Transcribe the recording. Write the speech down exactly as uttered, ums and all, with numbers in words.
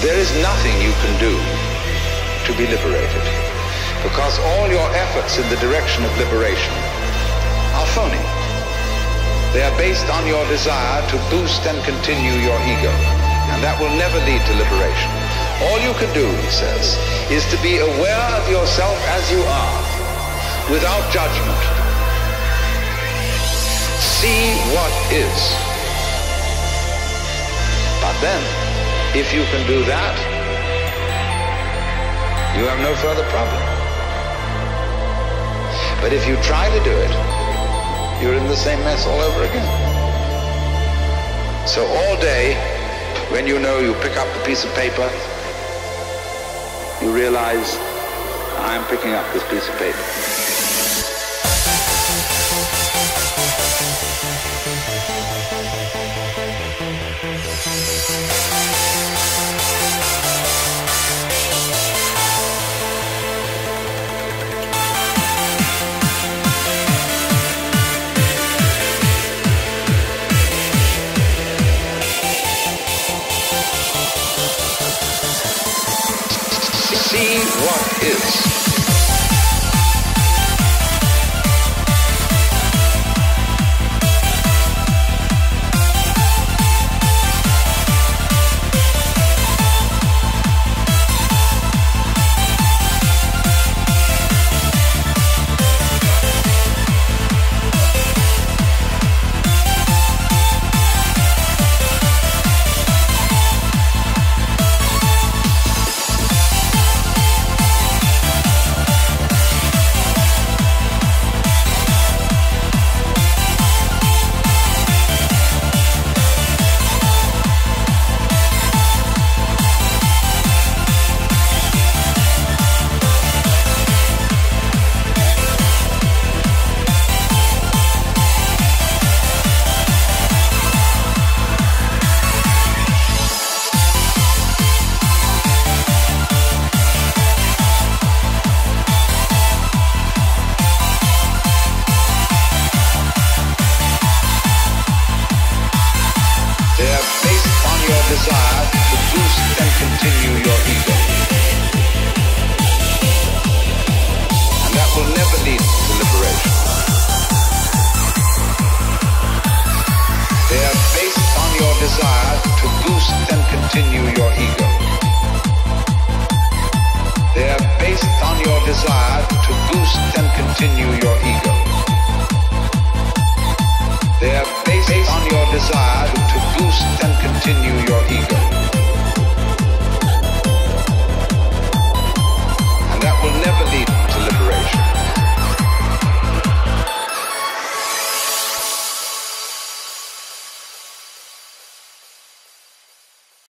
There is nothing you can do to be liberated, because all your efforts in the direction of liberation are phony. They are based on your desire to boost and continue your ego, and that will never lead to liberation. All you can do, he says, is to be aware of yourself as you are, without judgment. See what is. But then, if you can do that, you have no further problem. But if you try to do it, you're in the same mess all over again. So all day, when you know you pick up the piece of paper, you realize, I'm picking up this piece of paper. What is? Desire to boost and continue your ego. And that will never lead to liberation. They are based on your desire